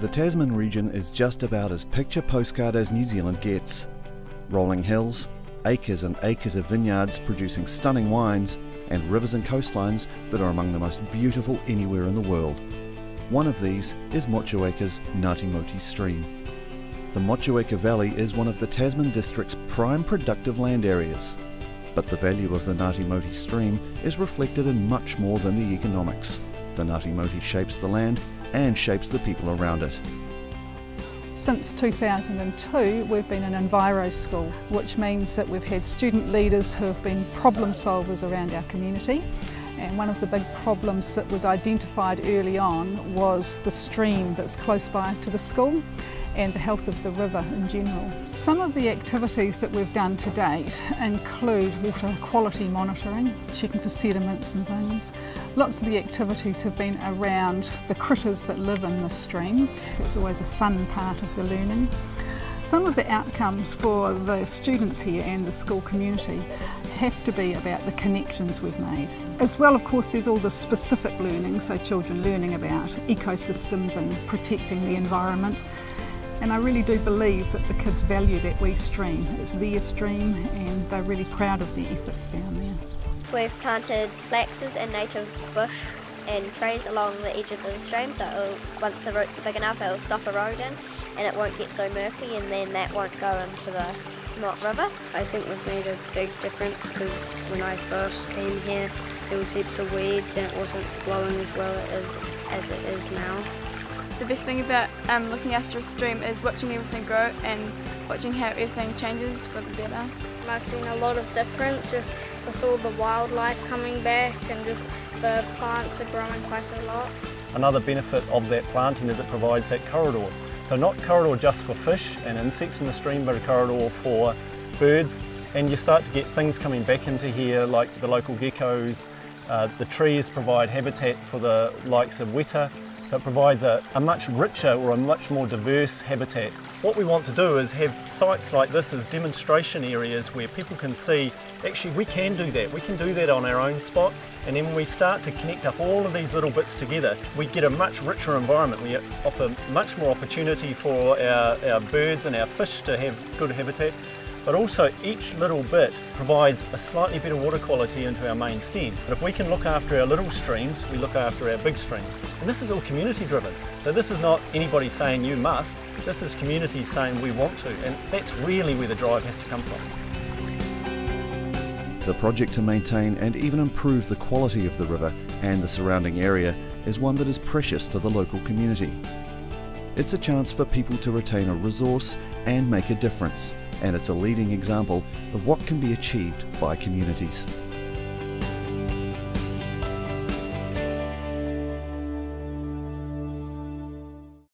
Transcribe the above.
The Tasman region is just about as picture postcard as New Zealand gets. Rolling hills, acres and acres of vineyards producing stunning wines, and rivers and coastlines that are among the most beautiful anywhere in the world. One of these is Motueka's Ngatimoti Stream. The Motueka Valley is one of the Tasman district's prime productive land areas, but the value of the Ngatimoti Stream is reflected in much more than the economics. The Ngatimoti shapes the land and shapes the people around it. Since 2002 we've been an enviro school, which means that we've had student leaders who have been problem solvers around our community. And one of the big problems that was identified early on was the stream that's close by to the school and the health of the river in general. Some of the activities that we've done to date include water quality monitoring, checking for sediments and things. Lots of the activities have been around the critters that live in the stream. It's always a fun part of the learning. Some of the outcomes for the students here and the school community have to be about the connections we've made. As well, of course, there's all the specific learning, so children learning about ecosystems and protecting the environment. And I really do believe that the kids value that we stream. It's their stream and they're really proud of their efforts down there. We've planted flaxes and native bush and trees along the edge of the stream, so once the roots are big enough it'll stop eroding and it won't get so murky, and then that won't go into the river. I think we've made a big difference because when I first came here there was heaps of weeds and it wasn't flowing as well as it is now. The best thing about looking after a stream is watching everything grow and watching how everything changes for the better. I've seen a lot of difference just with all the wildlife coming back and just the plants are growing quite a lot. Another benefit of that planting is it provides that corridor. So not corridor just for fish and insects in the stream, but a corridor for birds, and you start to get things coming back into here like the local geckos. The trees provide habitat for the likes of weta, so it provides a much richer or a much more diverse habitat. What we want to do is have sites like this as demonstration areas where people can see actually we can do that, we can do that on our own spot, and then when we start to connect up all of these little bits together we get a much richer environment. We offer much more opportunity for our birds and our fish to have good habitat, but also each little bit provides a slightly better water quality into our main stem. But if we can look after our little streams, we look after our big streams, and this is all community driven, so this is not anybody saying you must, this is community saying we want to, and that's really where the drive has to come from. The project to maintain and even improve the quality of the river and the surrounding area is one that is precious to the local community. It's a chance for people to retain a resource and make a difference, and it's a leading example of what can be achieved by communities.